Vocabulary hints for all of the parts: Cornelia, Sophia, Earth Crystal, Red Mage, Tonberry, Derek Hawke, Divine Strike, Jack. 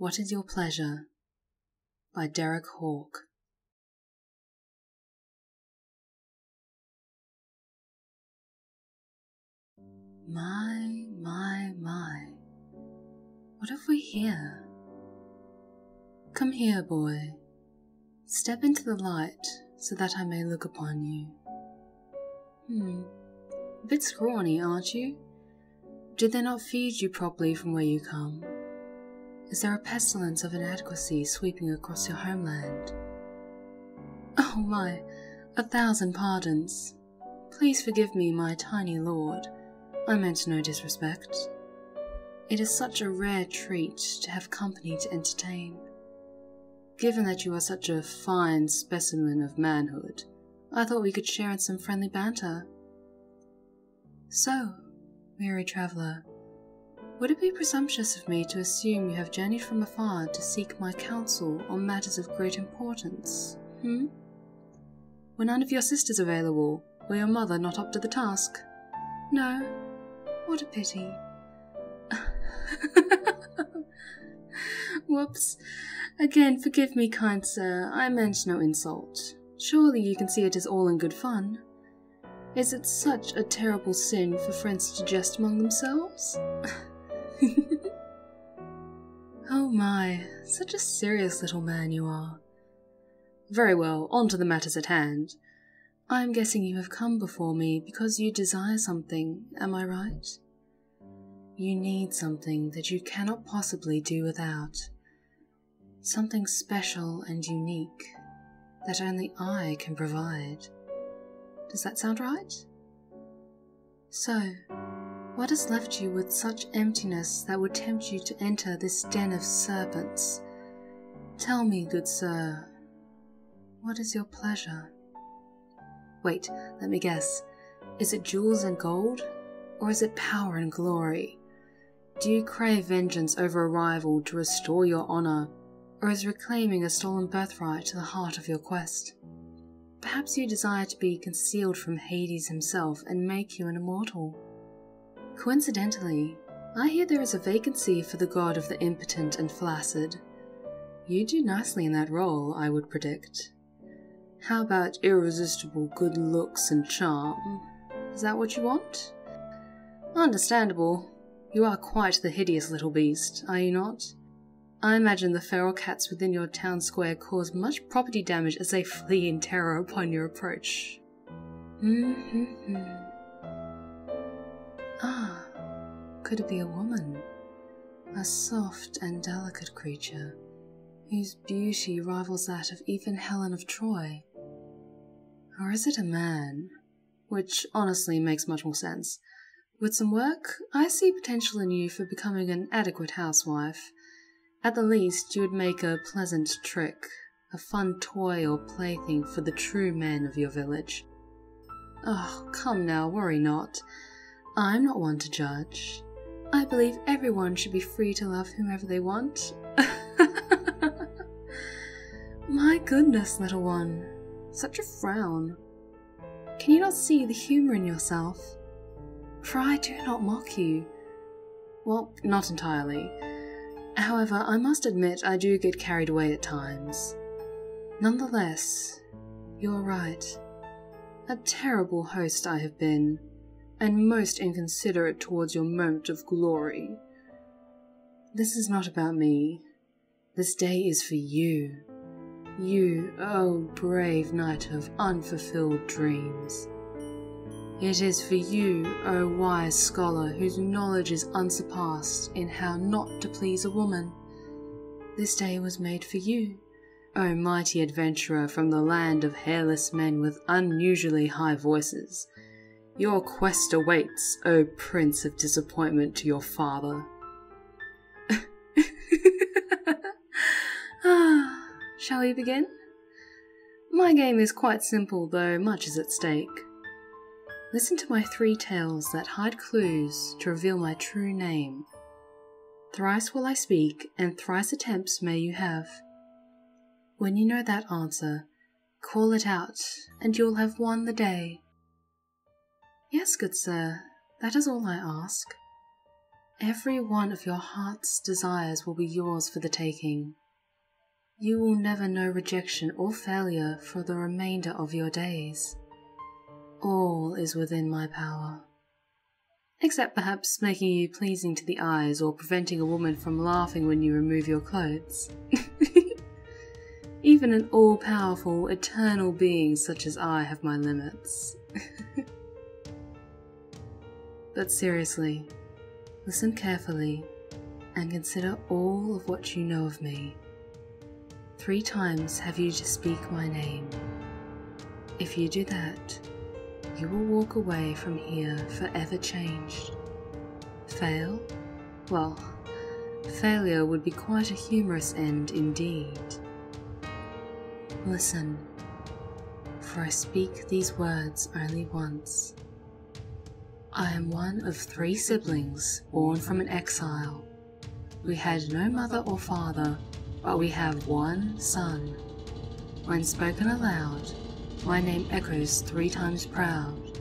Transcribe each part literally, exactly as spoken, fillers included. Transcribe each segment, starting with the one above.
What Is Your Pleasure? By Derek Hawke. My, my, my. What have we here? Come here, boy. Step into the light so that I may look upon you. Hmm. A bit scrawny, aren't you? Did they not feed you properly from where you come? Is there a pestilence of inadequacy sweeping across your homeland? Oh my, a thousand pardons. Please forgive me, my tiny lord. I meant no disrespect. It is such a rare treat to have company to entertain. Given that you are such a fine specimen of manhood, I thought we could share in some friendly banter. So, weary traveller, would it be presumptuous of me to assume you have journeyed from afar to seek my counsel on matters of great importance, hmm? Were none of your sisters available, or your mother not up to the task? No? What a pity. Whoops. Again, forgive me, kind sir, I meant no insult. Surely you can see it is all in good fun. Is it such a terrible sin for friends to jest among themselves? Oh my, such a serious little man you are. Very well, on to the matters at hand. I am guessing you have come before me because you desire something, am I right? You need something that you cannot possibly do without. Something special and unique that only I can provide. Does that sound right? So, what has left you with such emptiness that would tempt you to enter this den of serpents? Tell me, good sir, what is your pleasure? Wait, let me guess. Is it jewels and gold? Or is it power and glory? Do you crave vengeance over a rival to restore your honor? Or is reclaiming a stolen birthright to the heart of your quest? Perhaps you desire to be concealed from Hades himself and make you an immortal. Coincidentally, I hear there is a vacancy for the god of the impotent and flaccid. You do nicely in that role, I would predict. How about irresistible good looks and charm? Is that what you want? Understandable. You are quite the hideous little beast, are you not? I imagine the feral cats within your town square cause much property damage as they flee in terror upon your approach. Mm-hmm-hmm. Ah, could it be a woman? A soft and delicate creature, whose beauty rivals that of even Helen of Troy. Or is it a man? Which honestly makes much more sense. With some work, I see potential in you for becoming an adequate housewife. At the least, you would make a pleasant trick, a fun toy or plaything for the true men of your village. Oh, come now, worry not. I'm not one to judge. I believe everyone should be free to love whomever they want. My goodness, little one. Such a frown. Can you not see the humour in yourself? For I do not mock you. Well, not entirely. However, I must admit I do get carried away at times. Nonetheless, you're right. A terrible host I have been, and most inconsiderate towards your moment of glory. This is not about me. This day is for you. You, oh brave knight of unfulfilled dreams. It is for you, O wise scholar, whose knowledge is unsurpassed in how not to please a woman. This day was made for you, O mighty adventurer from the land of hairless men with unusually high voices. Your quest awaits, O prince of disappointment to your father. Ah, shall we begin? My game is quite simple, though much is at stake. Listen to my three tales that hide clues to reveal my true name. Thrice will I speak, and thrice attempts may you have. When you know that answer, call it out, and you'll have won the day. Yes, good sir, that is all I ask. Every one of your heart's desires will be yours for the taking. You will never know rejection or failure for the remainder of your days. All is within my power. Except perhaps making you pleasing to the eyes or preventing a woman from laughing when you remove your clothes. Even an all-powerful, eternal being such as I have my limits. But seriously, listen carefully and consider all of what you know of me. Three times have you to speak my name. If you do that, you will walk away from here forever changed. Fail? Well, failure would be quite a humorous end indeed. Listen, for I speak these words only once. I am one of three siblings born from an exile. We had no mother or father, but we have one son. When spoken aloud, my name echoes three times proud.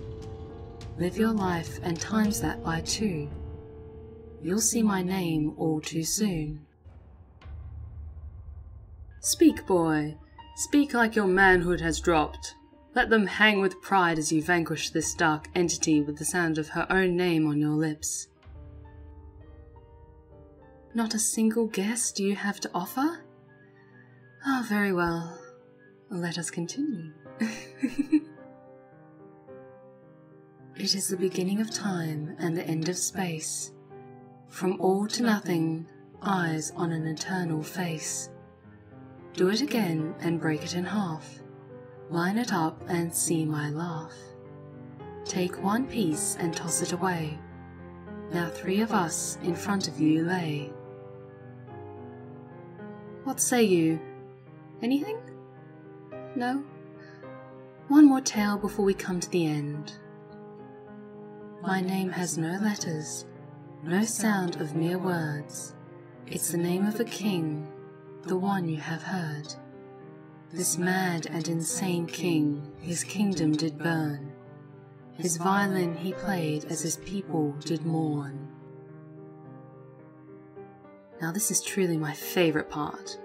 Live your life and times that by two. You'll see my name all too soon. Speak, boy. Speak like your manhood has dropped. Let them hang with pride as you vanquish this dark entity with the sound of her own name on your lips. Not a single guess do you have to offer? Ah, oh, very well. Let us continue. It is the beginning of time and the end of space. From all to nothing, eyes on an eternal face. Do it again and break it in half. Line it up and see my laugh. Take one piece and toss it away. Now three of us in front of you lay. What say you? Anything? No? One more tale before we come to the end. My name has no letters, no sound of mere words. It's the name of a king, the one you have heard. This mad and insane king, his kingdom did burn. His violin he played as his people did mourn. Now this is truly my favourite part.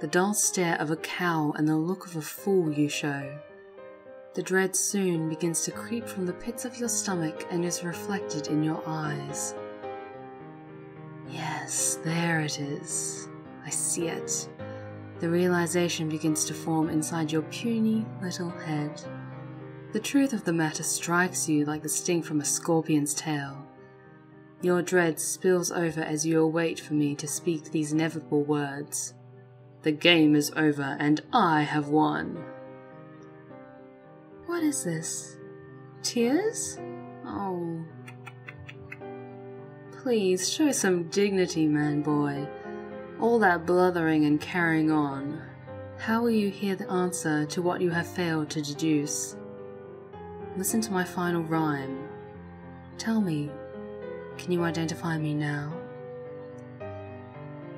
The dull stare of a cow and the look of a fool you show. The dread soon begins to creep from the pits of your stomach and is reflected in your eyes. Yes, there it is. I see it. The realization begins to form inside your puny little head. The truth of the matter strikes you like the sting from a scorpion's tail. Your dread spills over as you await for me to speak these inevitable words. The game is over and I have won. What is this? Tears? Oh. Please, show some dignity, man boy. All that blathering and carrying on. How will you hear the answer to what you have failed to deduce? Listen to my final rhyme. Tell me, can you identify me now?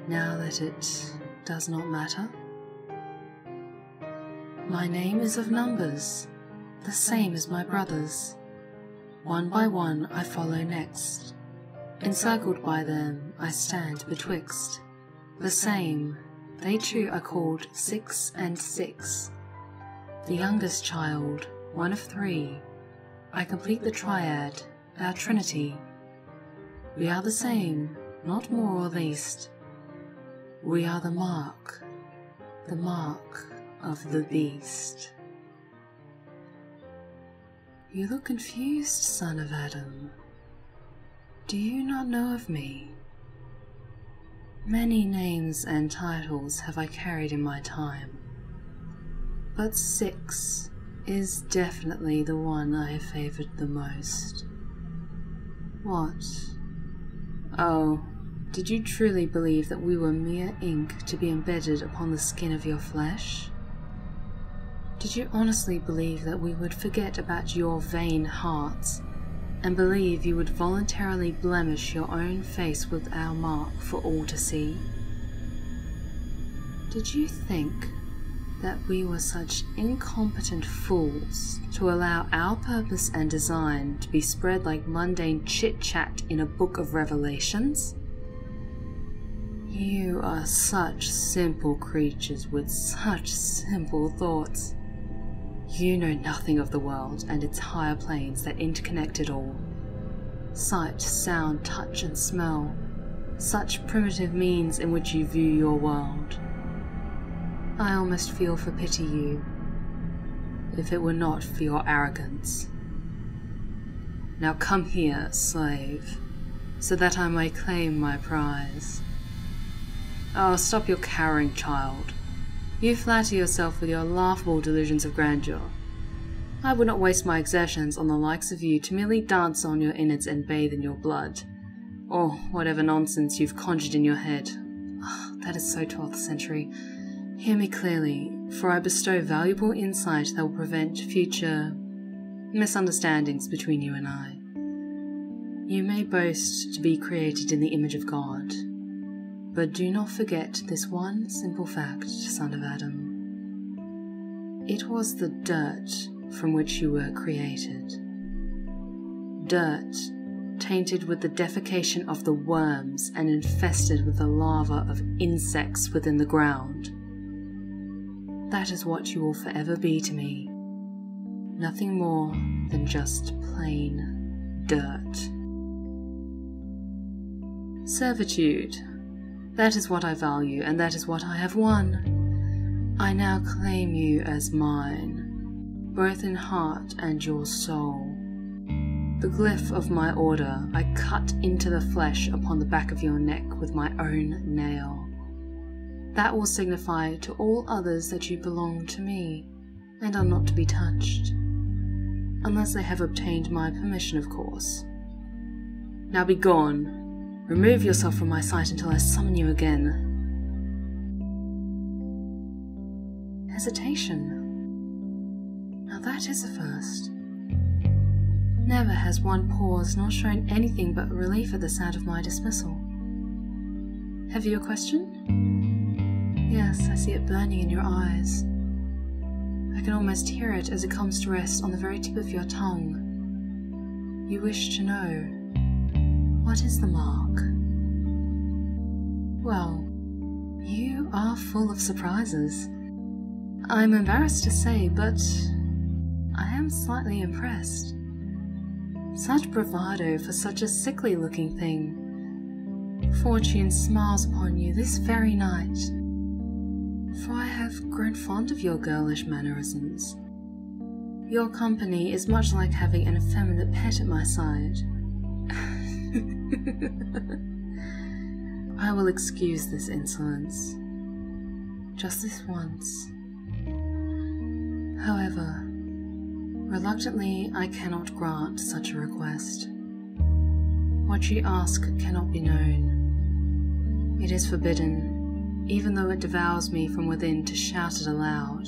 Now that it does not matter? My name is of numbers, the same as my brothers. One by one I follow next. Encircled by them I stand betwixt. The same, they too are called six and six. The youngest child, one of three. I complete the triad, our trinity. We are the same, not more or least. We are the mark, the mark of the beast. You look confused, son of Adam. Do you not know of me? Many names and titles have I carried in my time, but six is definitely the one I have favoured the most. What? Oh, did you truly believe that we were mere ink to be embedded upon the skin of your flesh? Did you honestly believe that we would forget about your vain hearts? And believe you would voluntarily blemish your own face with our mark for all to see? Did you think that we were such incompetent fools to allow our purpose and design to be spread like mundane chit-chat in a book of revelations? You are such simple creatures with such simple thoughts. You know nothing of the world and its higher planes that interconnect it all. Sight, sound, touch and smell, such primitive means in which you view your world. I almost feel for pity you, if it were not for your arrogance. Now come here, slave, so that I may claim my prize. Oh, stop your cowering, child. You flatter yourself with your laughable delusions of grandeur. I would not waste my exertions on the likes of you to merely dance on your innards and bathe in your blood, or whatever nonsense you've conjured in your head. Oh, that is so twelfth century. Hear me clearly, for I bestow valuable insight that will prevent future misunderstandings between you and I. You may boast to be created in the image of God, but do not forget this one simple fact, son of Adam. It was the dirt from which you were created. Dirt tainted with the defecation of the worms and infested with the larva of insects within the ground. That is what you will forever be to me. Nothing more than just plain dirt. Servitude. That is what I value, and that is what I have won. I now claim you as mine, both in heart and your soul. The glyph of my order I cut into the flesh upon the back of your neck with my own nail. That will signify to all others that you belong to me, and are not to be touched. Unless they have obtained my permission, of course. Now be gone. Remove yourself from my sight until I summon you again. Hesitation. Now that is a first. Never has one paused nor shown anything but relief at the sound of my dismissal. Have you a question? Yes, I see it burning in your eyes. I can almost hear it as it comes to rest on the very tip of your tongue. You wish to know, what is the mark? Well, you are full of surprises. I'm embarrassed to say, but I am slightly impressed. Such bravado for such a sickly-looking thing. Fortune smiles upon you this very night. For I have grown fond of your girlish mannerisms. Your company is much like having an effeminate pet at my side. I will excuse this insolence, just this once. However, reluctantly I cannot grant such a request. What you ask cannot be known. It is forbidden, even though it devours me from within to shout it aloud.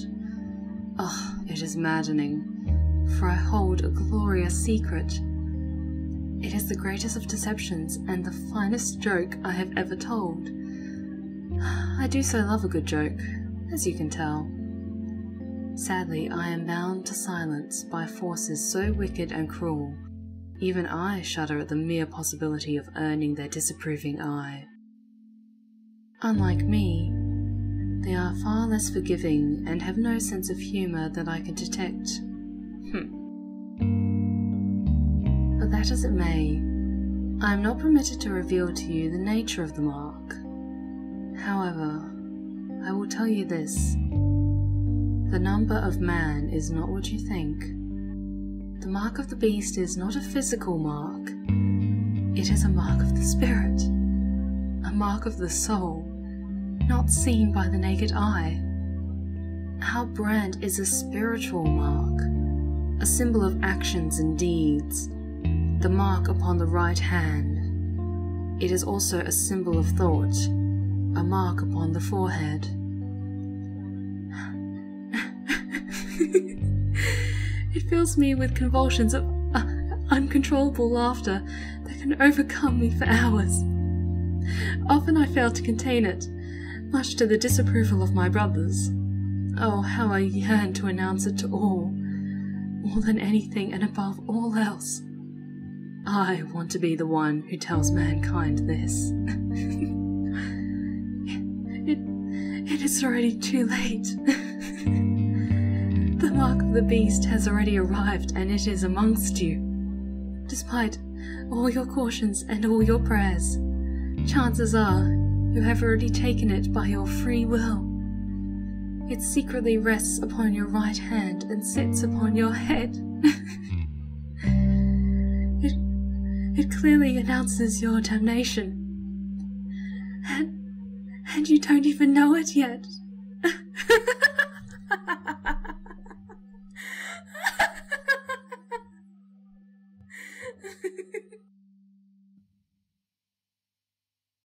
Oh, it is maddening, for I hold a glorious secret. It is the greatest of deceptions and the finest joke I have ever told. I do so love a good joke, as you can tell. Sadly, I am bound to silence by forces so wicked and cruel, even I shudder at the mere possibility of earning their disapproving eye. Unlike me, they are far less forgiving and have no sense of humour that I can detect. Hm. But that as it may, I am not permitted to reveal to you the nature of the mark. However, I will tell you this. The number of man is not what you think. The mark of the beast is not a physical mark. It is a mark of the spirit. A mark of the soul, not seen by the naked eye. Our brand is a spiritual mark, a symbol of actions and deeds, the mark upon the right hand. It is also a symbol of thought, a mark upon the forehead. It fills me with convulsions of uh, uncontrollable laughter that can overcome me for hours. Often I fail to contain it, much to the disapproval of my brothers. Oh, how I yearned to announce it to all, more than anything and above all else. I want to be the one who tells mankind this. it, it is already too late. The mark of the beast has already arrived, and it is amongst you. Despite all your cautions and all your prayers, chances are you have already taken it by your free will. It secretly rests upon your right hand and sits upon your head. it, it clearly announces your damnation. And, and you don't even know it yet.